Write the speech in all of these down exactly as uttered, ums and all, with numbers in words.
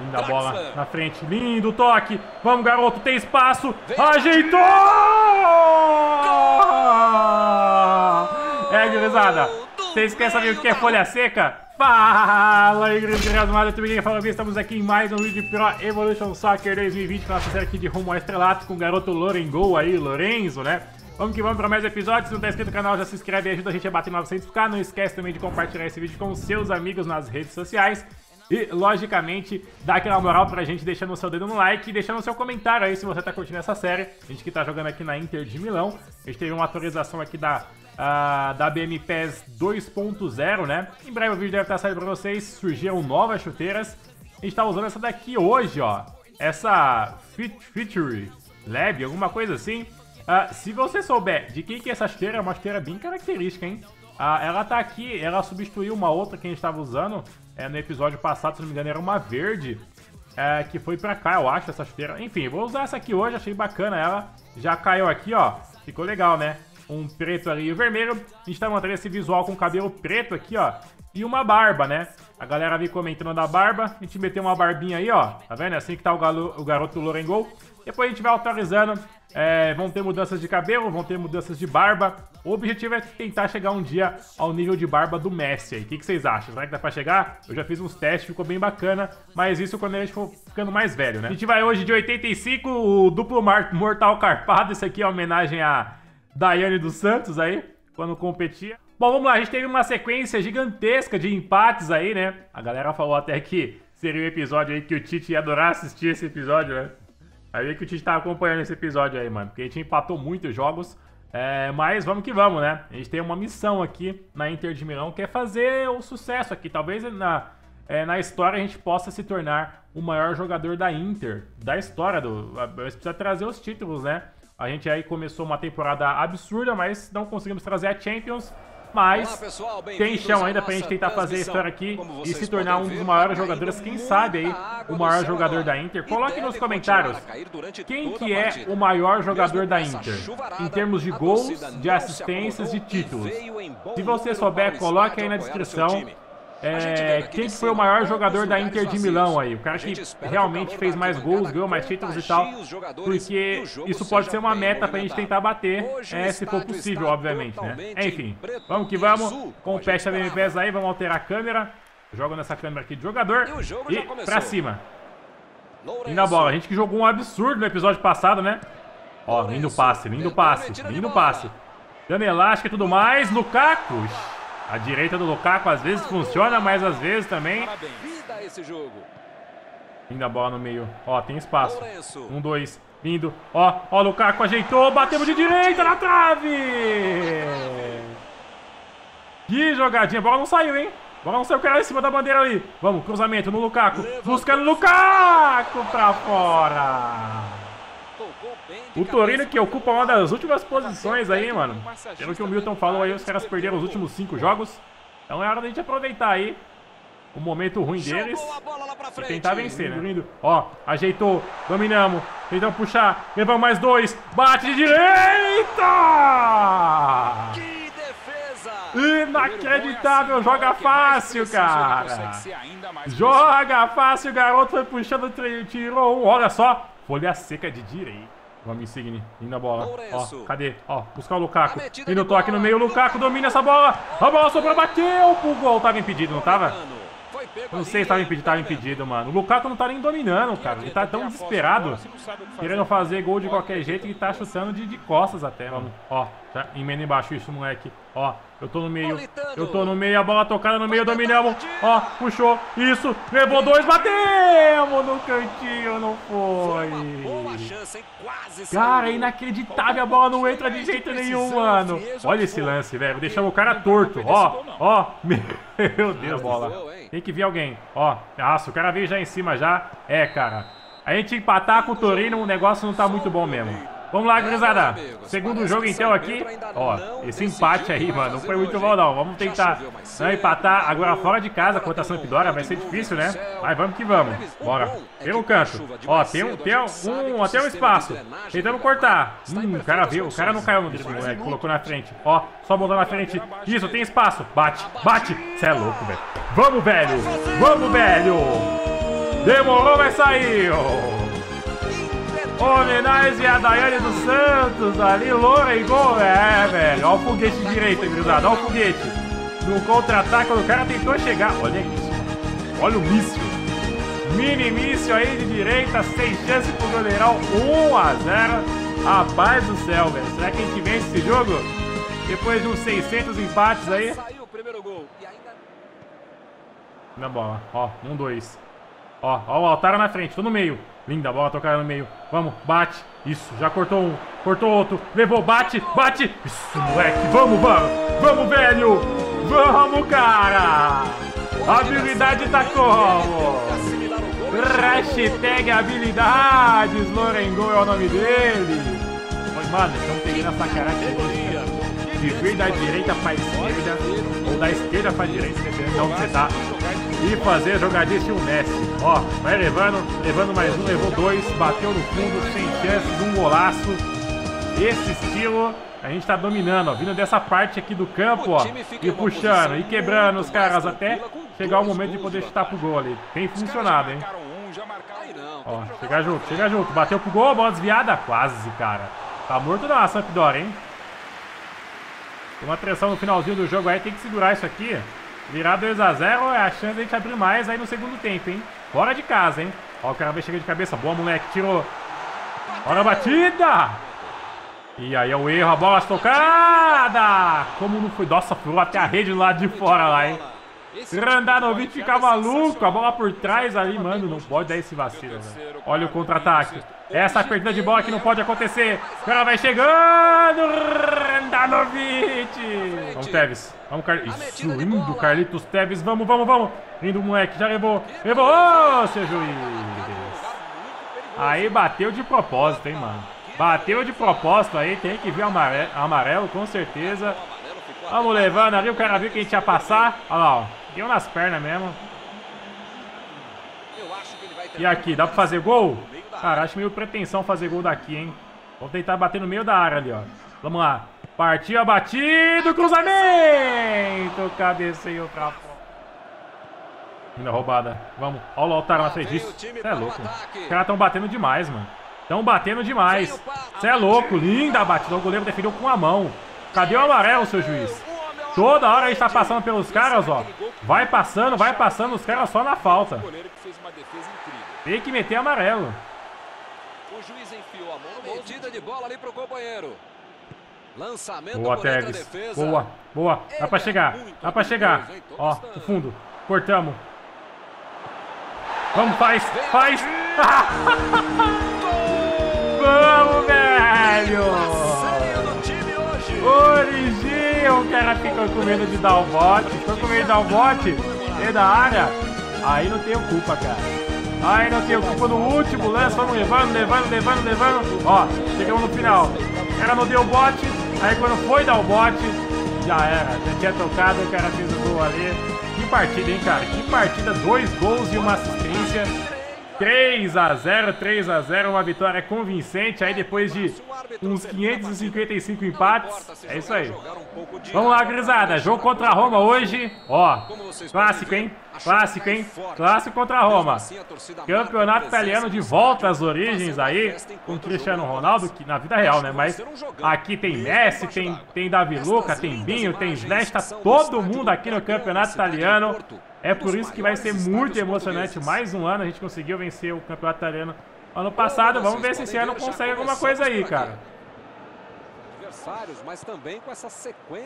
Linda bola na frente, lindo toque. Vamos, garoto, tem espaço. Ajeitou! É, gurizada, vocês querem saber o que é folha seca? Fala, igreja de Rasmalho, tudo bem? Fala, estamos aqui em mais um vídeo de Pro Evolution Soccer dois mil e vinte com a nossa série aqui de Rumo ao Estrelato com o garoto Lorengol aí, Lorenzo, né? Vamos que vamos para mais episódios. Se não tá inscrito no canal, já se inscreve e ajuda a gente a bater novecentos k. Não esquece também de compartilhar esse vídeo com seus amigos nas redes sociais. E, logicamente, dá aquela moral pra gente, deixando o seu dedo no like e deixando o seu comentário aí se você tá curtindo essa série. A gente que tá jogando aqui na Inter de Milão. A gente teve uma atualização aqui da, uh, da B M P E S dois ponto zero, né? Em breve o vídeo deve estar saindo pra vocês. Surgiram novas chuteiras. A gente tá usando essa daqui hoje, ó. Essa Feature Lab, alguma coisa assim. Uh, se você souber de quem que é essa chuteira, é uma chuteira bem característica, hein? Uh, ela tá aqui, ela substituiu uma outra que a gente tava usando é, no episódio passado, se não me engano, era uma verde, é, que foi pra cá, eu acho, essa chuteira. Enfim, vou usar essa aqui hoje, achei bacana ela. Já caiu aqui, ó, ficou legal, né? Um preto ali e o vermelho. A gente tá mantendo esse visual com cabelo preto aqui, ó, e uma barba, né? A galera ali comentando da barba, a gente meteu uma barbinha aí, ó, tá vendo? Assim que tá o, galo, o garoto Lorengol. Depois a gente vai autorizando, é, vão ter mudanças de cabelo, vão ter mudanças de barba. O objetivo é tentar chegar um dia ao nível de barba do Messi aí. O que, que vocês acham? Será que dá pra chegar? Eu já fiz uns testes, ficou bem bacana, mas isso quando a gente for ficando mais velho, né? A gente vai hoje de oitenta e cinco, o duplo mortal carpado. Isso aqui é uma homenagem a Daiane dos Santos aí, quando competia. Bom, vamos lá, a gente teve uma sequência gigantesca de empates aí, né? A galera falou até que seria um episódio aí que o Tite ia adorar assistir esse episódio, né? Aí é que o Tite tá acompanhando esse episódio aí, mano, porque a gente empatou muitos jogos, é, mas vamos que vamos, né? A gente tem uma missão aqui na Inter de Milão, que é fazer o sucesso aqui. Talvez na, é, na história a gente possa se tornar o maior jogador da Inter, da história. Do, a, a gente precisa trazer os títulos, né? A gente aí começou uma temporada absurda, mas não conseguimos trazer a Champions. Mas olá, pessoal, tem chão ainda pra gente tentar fazer a história aqui e se tornar um dos maiores jogadores, quem sabe aí, o maior jogador da Inter. Coloque nos comentários quem que é o maior jogador da Inter, em termos de gols, de assistências, de títulos. Se você souber, coloque aí na descrição é, quem que foi o maior jogador da Inter de Milão aí. O cara que realmente fez mais gols, ganhou mais títulos e tal, porque isso pode ser uma meta pra gente tentar bater, é, se for possível, obviamente, né? Enfim, vamos que vamos. Compete a B M P E S aí, vamos alterar a câmera. Joga nessa câmera aqui de jogador e pra cima. Linda bola, a gente que jogou um absurdo no episódio passado, né? Ó, lindo passe, lindo passe, lindo passe. Dando elástica e tudo mais, Lukaku. A direita do Lukaku às vezes funciona, mas às vezes também. Linda bola no meio. Ó, tem espaço. Um, dois. Lindo. Ó, ó, Lukaku ajeitou. Batemos de direita na trave. Que jogadinha. A bola não saiu, hein? A bola não saiu, o cara em cima da bandeira ali. Vamos, cruzamento no Lukaku. Buscando o Lukaku pra fora. O Torino que ocupa uma das últimas posições aí, mano. Pelo que o Milton falou aí, os caras perderam os últimos cinco jogos. Então é hora da gente aproveitar aí o momento ruim deles e tentar vencer, né? Ó, ajeitou, dominamos, tentamos puxar, levamos mais dois, bate de direita! Inacreditável, joga fácil, cara! Joga fácil, o garoto foi puxando, tirou um, olha só! Folha seca de direita. Vamos, Insigne. Linda bola. Ó, cadê? Ó, buscar o Lukaku. E no toque no meio, o Lukaku domina essa bola. A bola sobrou, bateu pro gol. Tava impedido, não tava? Não sei se tava impedido, tava impedido, mano. O Lukaku não tá nem dominando, cara. Ele tá tão desesperado, querendo fazer gol de qualquer jeito, que tá chutando de, de costas até, mano. Ó, tá emenda embaixo isso, moleque. Ó, eu tô no meio. Eu tô no meio, a bola tocada no meio, dominamos. Ó, puxou. Isso, levou dois, batemos no cantinho, não foi. Cara, é inacreditável, a bola não entra de jeito nenhum, mano. Olha esse lance, velho. Deixamos o cara torto. Ó, ó. Meu Deus, bola. Tem que vir alguém. Ó, nossa, o cara veio já em cima já. É, cara. A gente empatar com o Torino, o negócio não tá muito bom mesmo. Vamos lá, gurizada. Segundo jogo, então, aqui. Ó, esse empate aí, mano, não foi muito bom, não. Vamos tentar não empatar agora fora de casa contra a Sampdoria. Vai ser difícil, né? Mas vamos que vamos. Bora. Pelo canto. Ó, tem um, tem um, até um espaço. Tentamos cortar. Hum, o cara viu. O cara não caiu no drible, né? Colocou na frente. Ó, só botou na frente. Isso, tem espaço. Bate, bate. Você é louco, velho. Vamos, velho. Vamos, velho. Demorou, mas saiu. Homenagem a Daiane dos Santos. Ali, loura e gol. É, velho. Olha o foguete direito, gurizada. Olha o foguete. No contra-ataque, quando o cara tentou chegar. Olha isso. Olha o míssil. Mini míssil aí de direita. Sem chance pro goleirão. um a zero. Rapaz do céu, velho. Será que a gente vence esse jogo? Depois de uns seiscentos empates aí. Saiu o primeiro gol. E ainda... na bola. Ó, um, dois. Ó, ó o Altaro na frente. Tô no meio. Linda bola tocada no meio. Vamos, bate. Isso, já cortou um. Cortou outro. Levou, bate, bate. Isso, moleque. Vamos, vamos. Vamos, velho. Vamos, cara. A habilidade tá como? Hashtag habilidades. Lorengol é o nome dele. Oi, mano, estamos pegando essa característica. De vir da direita pra esquerda, ou da esquerda pra direita, dependendo de onde você tá. E fazer jogadinha estilo Messi. Ó, vai levando, levando mais um, levou dois, bateu no fundo, sem chances, um golaço. Esse estilo a gente tá dominando, ó, vindo dessa parte aqui do campo, ó, e puxando, e quebrando os caras até chegar o momento de poder chutar pro gol ali. Tem funcionado, hein? Ó, chega junto, chega junto, bateu pro gol, bola desviada, quase, cara. Tá morto não, a Sampdoria, hein? Uma pressão no finalzinho do jogo aí, tem que segurar isso aqui. Virar dois a zero é a chance de a gente abrir mais aí no segundo tempo, hein? Fora de casa, hein? Ó, o cara vai chegar de cabeça. Boa, moleque, tirou. Olha a batida! E aí é o erro, a bola tocada! Como não foi? Nossa, foi até a rede do lado de fora lá, hein? Handanović fica maluco, a bola por trás ali, mano, não pode dar esse vacilo, velho. Olha o contra-ataque, essa perdida de bola que não pode acontecer, o cara vai chegando, Handanović. Vamos, Tevez, vamos, Carlitos, isso, lindo, Carlitos, Tevez, vamos, vamos, vamos, lindo moleque, já levou, levou, ô, seu juiz, aí bateu de propósito, hein, mano, bateu de propósito aí, tem que ver amarelo, amarelo com certeza. Vamos levando ali, o cara viu que a gente ia passar. Olha lá, ó. Deu nas pernas mesmo. E aqui, dá pra fazer gol? Cara, acho meio pretensão fazer gol daqui, hein? Vamos tentar bater no meio da área ali, ó. Vamos lá. Partiu, abatido, cruzamento. Cabeceio pra fora. Ainda roubada. Vamos. Olha o Lautaro na frente. Isso é louco. Os caras tão batendo demais, mano. Tão batendo demais. Isso é louco. Linda a batida. O goleiro defendeu com a mão. Cadê o amarelo, seu juiz? Toda hora a gente tá passando pelos caras, ó. Vai passando, vai passando, os caras só na falta. Tem que meter amarelo. Boa, Tevez. Boa, boa. Dá pra chegar, dá pra chegar. Ó, o fundo. Cortamos. Vamos, faz, faz. Vamos, velho. Origi, o cara ficou com medo de dar o bote, ficou com medo de dar o bote dentro da área, aí não tenho culpa, cara, aí não tenho culpa. No último lance, vamos levando, levando, levando, levando, ó, chegamos no final, o cara não deu o bote, aí quando foi dar o bote, já era, já tinha tocado, o cara fez o gol ali. Que partida, hein, cara, que partida, dois gols e uma assistência, três a zero, três a zero, uma vitória convincente, aí depois de uns quinhentos e cinquenta e cinco empates, é isso aí. Vamos lá, gurizada, jogo contra a Roma hoje, ó, clássico, hein, clássico, hein, clássico contra a Roma. Campeonato italiano de volta às origens aí, com Cristiano Ronaldo, que na vida real, né, mas aqui tem Messi, tem, tem David Luiz, tem Binho, tem Zesta, todo mundo aqui no campeonato italiano. É por isso que vai ser muito emocionante. Mais um ano, a gente conseguiu vencer o campeonato italiano ano passado. Vamos ver se esse ano consegue alguma coisa aí, cara.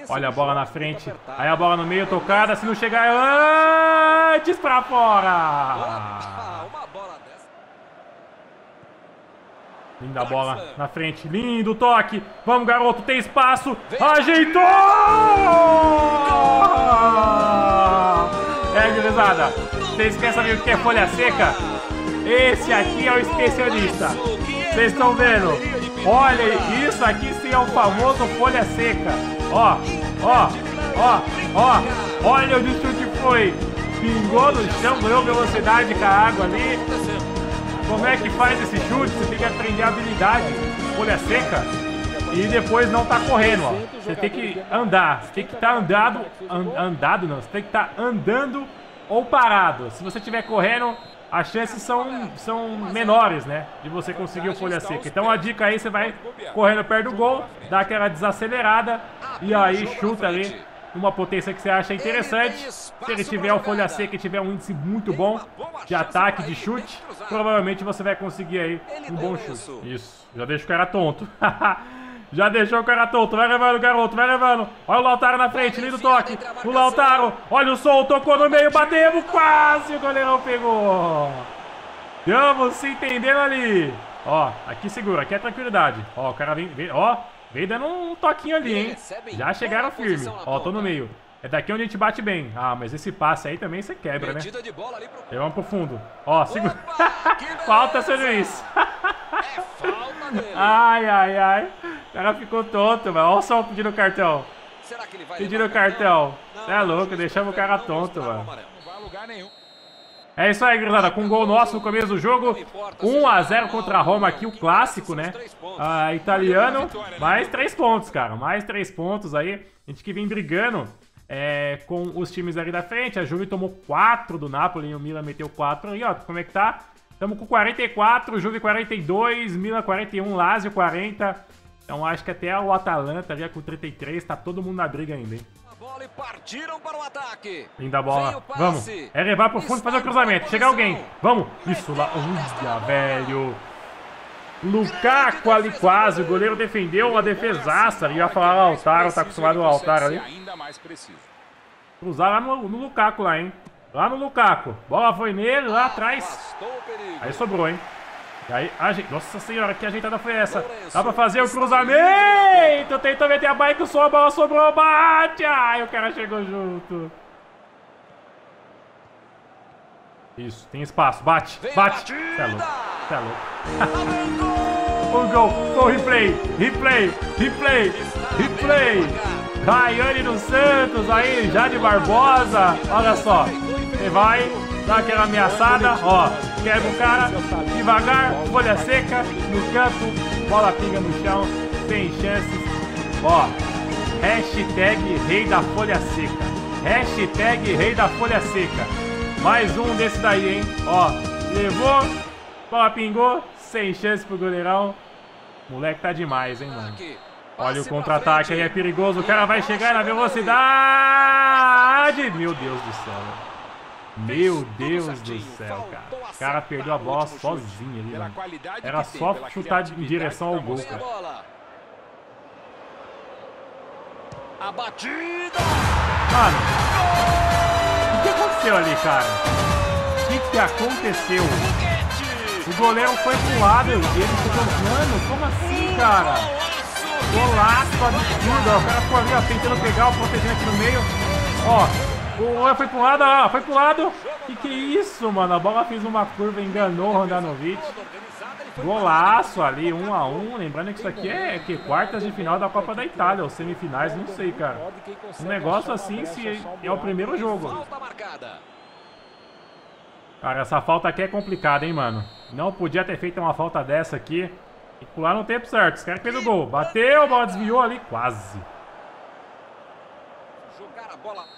Olha a bola na frente. Aí a bola no meio, tocada. Se não chegar, é antes pra fora. Linda bola na frente. Lindo toque. Vamos, garoto. Tem espaço. Ajeitou! É, gurizada, vocês querem saber o que é folha seca? Esse aqui é o especialista. Vocês estão vendo? Olha, isso aqui sim é o famoso folha seca. Ó, ó, ó, ó. Olha onde o chute foi. Pingou no chão, ganhou velocidade com a água ali. Como é que faz esse chute? Você tem que aprender a habilidade. Folha seca. E depois não tá correndo, ó. Você tem que andar. Você tem que estar tá andado. And, andado não. Você tem que estar tá andando ou parado. Se você estiver correndo, as chances são, são menores, né, de você conseguir o folha seca. Então a dica aí, você vai correndo perto do gol, dá aquela desacelerada e aí chuta ali uma potência que você acha interessante. Se ele tiver o folha seca e tiver um índice muito bom de ataque, de chute, provavelmente você vai conseguir aí um bom chute. Isso, já deixa o cara tonto. Já deixou o cara tonto, vai levando, garoto, vai levando. Olha o Lautaro na frente, lindo toque. O Lautaro, olha o sol, tocou no meio, bateu, quase o goleirão pegou. Vamos se entendendo ali. Ó, aqui segura, aqui é tranquilidade. Ó, o cara vem, vem ó, vem dando um toquinho ali, hein. Já chegaram firme. Ó, tô no meio. É daqui onde a gente bate bem. Ah, mas esse passe aí também você quebra, né? Vamos pro fundo. Ó, segura. Falta, seu juiz. Ai, ai, ai. O cara ficou tonto, mano. Olha o sol pedindo cartão. Será que ele vai pedindo cartão. Você é louco, deixamos o cara tonto, mano. Não vai a lugar nenhum. É isso aí, gurizada. Com um gol nosso no começo do jogo. um a zero contra a Roma aqui, o clássico, né? Ah, italiano. Mais três pontos, cara. Mais três pontos aí. A gente que vem brigando é, com os times ali da frente. A Juve tomou quatro do Napoli e o Milan meteu quatro ali, ó. Como é que tá? Estamos com quarenta e quatro, Juve quarenta e dois, Milan quarenta e um, Lazio quarenta. Então acho que até o Atalanta já com trinta e três, tá todo mundo na briga ainda, hein? Bola e partiram para o ataque. Linda bola. Vamos. É levar pro fundo e fazer o cruzamento. Chegar alguém. Vamos. Isso lá. Olha, velho. Lukaku ali quase. O goleiro defendeu uma defesaça. E ia falar o Altaro. Tá acostumado ao Altaro ali. Cruzar lá no, no Lukaku lá, hein? Lá no Lukaku. Bola foi nele, lá atrás. Aí sobrou, hein? E aí, aje... Nossa senhora, que ajeitada foi essa? Dá pra fazer o cruzamento. Tentou meter a bike, só a bola sobrou. Bate! Ai, o cara chegou junto. Isso, tem espaço. Bate, bate. Você é louco, você é louco. Um gol, gol, replay, replay, replay, replay. Daiane dos Santos aí, Jade Barbosa. Olha só. Você vai, dá aquela ameaçada, ó, quebra o cara, devagar, folha seca, no canto, bola pinga no chão, sem chances, ó, hashtag rei da folha seca, hashtag rei da folha seca, mais um desse daí, hein, ó, levou, bola pingou, sem chance pro goleirão, moleque tá demais, hein, mano. Olha o contra-ataque aí, é perigoso, o cara vai chegar na velocidade, meu Deus do céu. Meu Deus do céu, cara. O cara perdeu a bola sozinho ali, mano. Era só chutar em direção ao gol, cara. A batida! Mano, o que aconteceu ali, cara? O que que aconteceu? O goleiro foi pro lado, ele ficou... Mano, como assim, cara? Golaço absurdo, o cara ficou ali, ó, tentando pegar, o protegendo aqui no meio. Ó. Oh, foi pro lado, ó, foi pro lado. Que que é isso, mano? A bola fez uma curva, enganou o Handanović. Golaço ali, um a um. Lembrando que isso aqui é que quartas de final da Copa da Itália, ou semifinais, não sei, cara. Um negócio assim, se é o primeiro jogo. Cara, essa falta aqui é complicada, hein, mano. Não podia ter feito uma falta dessa aqui. E pular no tempo certo. Os caras fez o gol. Bateu, a bola desviou ali, quase. Jogar a bola.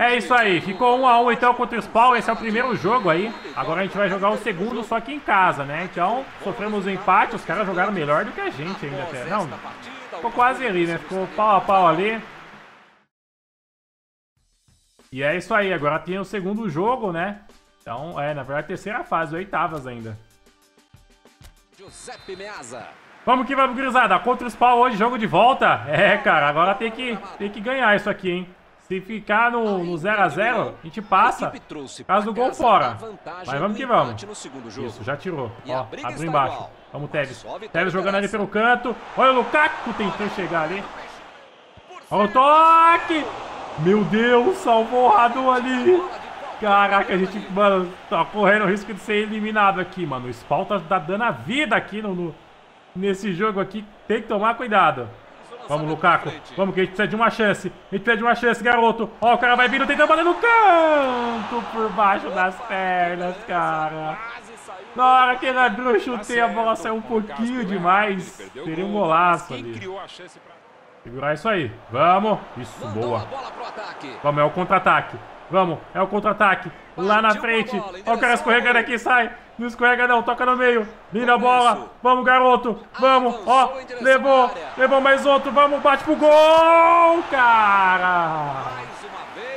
É isso aí, ficou um a um então contra o Spal, esse é o primeiro jogo aí. Agora a gente vai jogar o segundo só que em casa, né? Então sofremos um empate, os caras jogaram melhor do que a gente ainda até. Não, ficou quase ali, né? Ficou pau a pau ali. E é isso aí, agora tem o segundo jogo, né? Então é, na verdade, terceira fase, oitavas ainda. Vamos que vamos, gurizada, contra o Spal hoje, jogo de volta. É, cara, agora tem que, tem que ganhar isso aqui, hein? Se ficar no zero a zero, a gente passa. Caso do gol fora. Mas vamos que vamos. Isso, já tirou. Ó, abriu embaixo. Vamos, Tevez. Tevez jogando ali pelo canto. Olha o Lukaku tentando chegar ali. Olha o toque. Meu Deus, salvou o Radu ali. Caraca, a gente, mano, tá correndo o risco de ser eliminado aqui, mano. O Spal tá dando a vida aqui no, no, nesse jogo aqui. Tem que tomar cuidado. Vamos, Lukaku. Vamos, que a gente precisa de uma chance. A gente precisa de uma chance, garoto. Ó, o cara vai vindo, tentando bater no canto. Por baixo das pernas, cara. Na hora que ele abriu, eu chutei. A bola saiu um pouquinho demais. Teria um golaço ali. Segurar isso aí. Vamos. Isso, boa. Vamos, é o contra-ataque. Vamos, é o contra-ataque. Lá na frente. Olha o cara escorregando aqui, sai. Não escorrega não, toca no meio. Linda bola. Vamos, garoto. Vamos, ó. Levou, levou mais outro. Vamos, bate pro gol, cara.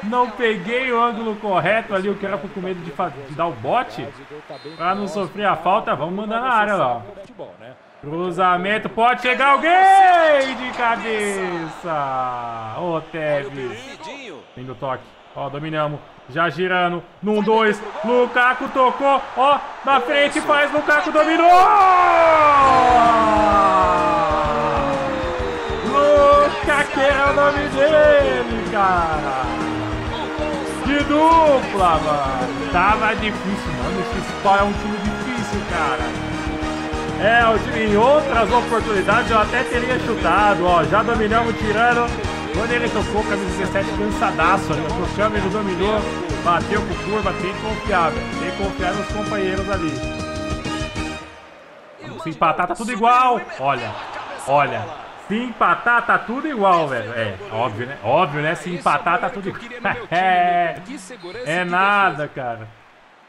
Não peguei o ângulo correto ali. O que era com medo de, de dar o bote. Pra não sofrer a falta. Vamos mandar na área, ó. Cruzamento, pode chegar alguém de cabeça. Ô, Tevez. Fim do toque. Ó, dominamos. Já girando. Num, dois. Lukaku tocou. Ó, na frente faz. Lukaku dominou. Lukaku é o nome dele, cara. De dupla, mano. Tava difícil, mano. Esse Spal é um time difícil, cara. É, o time em outras oportunidades eu até teria chutado, ó. Já dominamos, tirando. Quando ele tocou, camisa dezessete, cansadaço, né? O chama, ele dominou, bateu com curva, tem que confiar, velho. Tem que confiar nos companheiros ali. Se empatar, tá tudo igual. Olha, olha. Se empatar, tá tudo igual, velho. É, óbvio, né? Óbvio, né? Se empatar, tá tudo igual. É, é nada, cara.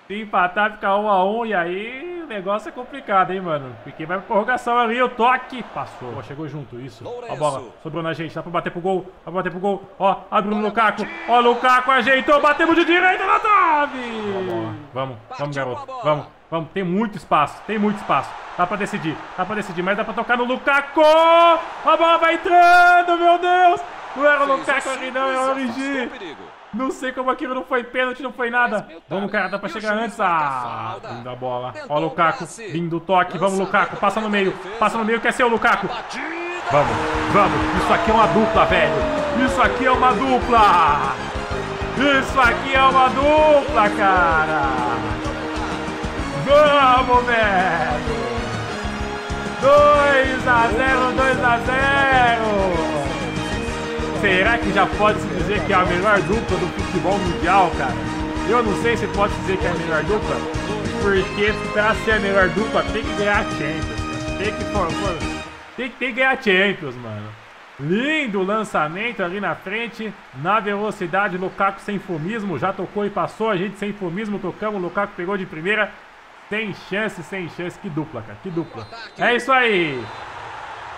Se empatar, ficar um a um e aí... O negócio é complicado, hein, mano. Porque vai pra prorrogação ali, o toque. Passou. Ó, chegou junto, isso. Ó, a bola sobrou na gente. Dá pra bater pro gol. Dá pra bater pro gol. Ó, abre no Lukaku. Ó, Lukaku ajeitou. Batemos de direita na trave. Vamos, vamos, garoto. Vamos, vamos. Tem muito espaço. Tem muito espaço. Dá pra decidir. Dá pra decidir. Mas dá pra tocar no Lukaku. A bola vai entrando, meu Deus. Não era o Lukaku ali, não. É o Origi. Não sei como aquilo não foi pênalti, não foi nada. Vamos, cara, dá pra chegar antes. Ah, vindo a bola. Ó, Lukaku, vindo o toque. Vamos, Lukaku, passa no meio. Passa no meio, quer ser o Lukaku. Vamos, vamos. Isso aqui é uma dupla, velho. Isso aqui é uma dupla. Isso aqui é uma dupla, cara. Vamos, velho. dois a zero, dois a zero. Será que já pode-se dizer que é a melhor dupla do futebol mundial, cara? Eu não sei se pode dizer que é a melhor dupla, porque pra ser a melhor dupla tem que ganhar a Champions. Tem que, for, for, tem, que, tem que ganhar a Champions, mano. Lindo lançamento ali na frente, na velocidade, Lukaku sem fumismo, já tocou e passou, a gente sem fumismo, tocamos, Lukaku pegou de primeira, sem chance, sem chance, que dupla, cara, que dupla. É isso aí!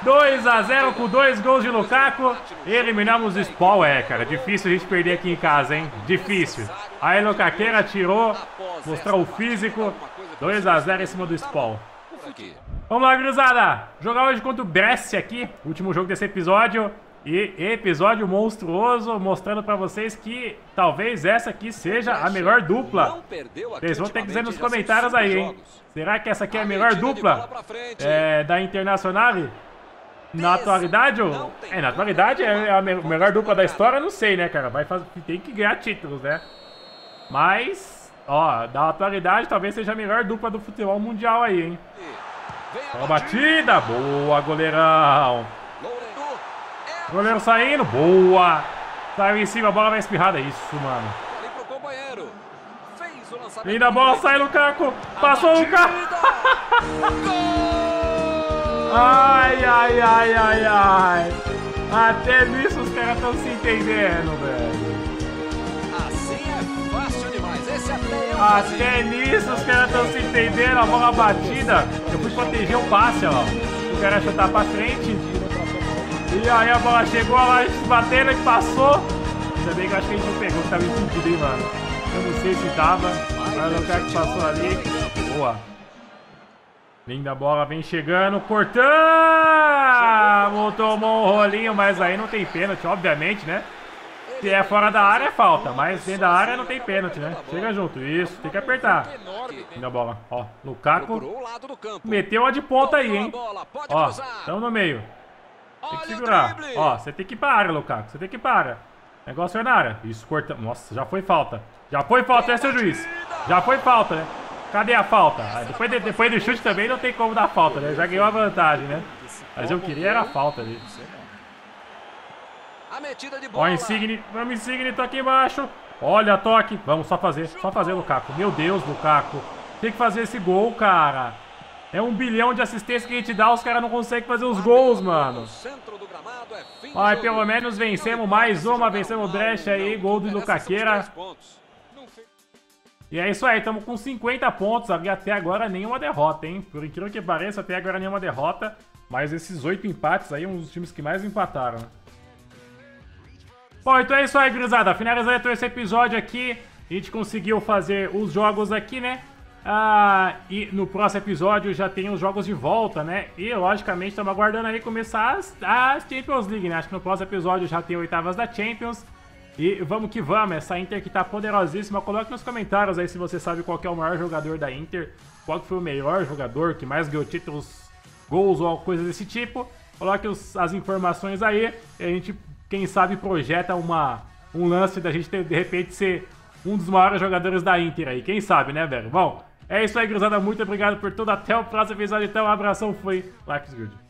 dois a zero com dois gols de Lukaku. Eliminamos o Spal, é, cara. Difícil a gente perder aqui em casa, hein? Difícil. Aí Lukaqueira tirou. Mostrar o físico. dois a zero em cima do Spal. Vamos lá, gurizada. Jogar hoje contra o Brescia aqui. Último jogo desse episódio. E episódio monstruoso, mostrando pra vocês que talvez essa aqui seja a melhor dupla. Vocês vão ter que dizer nos comentários aí, hein? Será que essa aqui é a melhor dupla é, da Internacional? Na atualidade, é, na atualidade é a melhor dupla da história, não sei, né, cara? Vai fazer, tem que ganhar títulos, né? Mas, ó, da atualidade talvez seja a melhor dupla do futebol mundial aí, hein? Ó, batida, boa, goleirão. Goleiro saindo, boa. Saiu em cima, a bola vai espirrada, isso, mano. Linda bola, sai Lukaku. Passou o Lukaku. Ai, ai, ai, ai, ai. Até nisso os caras estão se entendendo, velho. Assim é fácil demais. Esse até eu Até nisso os caras estão se entendendo. A bola batida. Eu fui proteger o passe, ó. O cara chutar pra frente. E aí a bola chegou, a gente batendo e passou. Ainda bem que eu acho que a gente não pegou, que tava impedido, hein, mano. Eu não sei se tava. Mas o cara que passou ali. Boa. Linda bola, vem chegando, cortamos, tomou um rolinho, mas aí não tem pênalti, obviamente, né? Se é fora da área é falta, mas dentro da área não tem pênalti, né? Chega junto, isso, tem que apertar. Linda bola, ó, Lukaku meteu uma de ponta aí, hein? Ó, estamos no meio. Tem que segurar, ó, você tem que ir pra área, Lukaku, você tem que ir pra área. Negócio é na área, isso, cortamos, nossa, já foi falta. Já foi falta, é seu juiz, já foi falta, né? Cadê a falta? Ah, depois, de, depois do chute também não tem como dar falta, né? Já ganhou a vantagem, né? Mas eu queria era a falta ali. Ó, Insigne. Vamos, Insigne, tô aqui embaixo. Olha, toque. Vamos, só fazer. Só fazer, Lukaku. Meu Deus, Lukaku. Tem que fazer esse gol, cara. É um bilhão de assistência que a gente dá, os caras não conseguem fazer os gols, mano. Mas pelo menos vencemos mais uma, vencemos o Brecha aí, gol do Lucaqueira. E é isso aí, estamos com cinquenta pontos, até agora nenhuma derrota, hein? Por incrível que pareça, até agora nenhuma derrota, mas esses oito empates aí, um dos times que mais empataram. Bom, então é isso aí, gurizada, finalizando então esse episódio aqui, a gente conseguiu fazer os jogos aqui, né? Ah, e no próximo episódio já tem os jogos de volta, né? E logicamente estamos aguardando aí começar as, as Champions League, né? Acho que no próximo episódio já tem oitavas da Champions. E vamos que vamos, essa Inter que tá poderosíssima. Coloque nos comentários aí se você sabe qual que é o maior jogador da Inter, qual que foi o melhor jogador, que mais ganhou títulos, gols ou coisas desse tipo. Coloque os, as informações aí e a gente, quem sabe, projeta uma, um lance da gente ter, de repente ser um dos maiores jogadores da Inter aí. Quem sabe, né, velho? Bom, é isso aí, gurizada. Muito obrigado por tudo. Até o próximo episódio, então. Um abração. Fui. Like, good.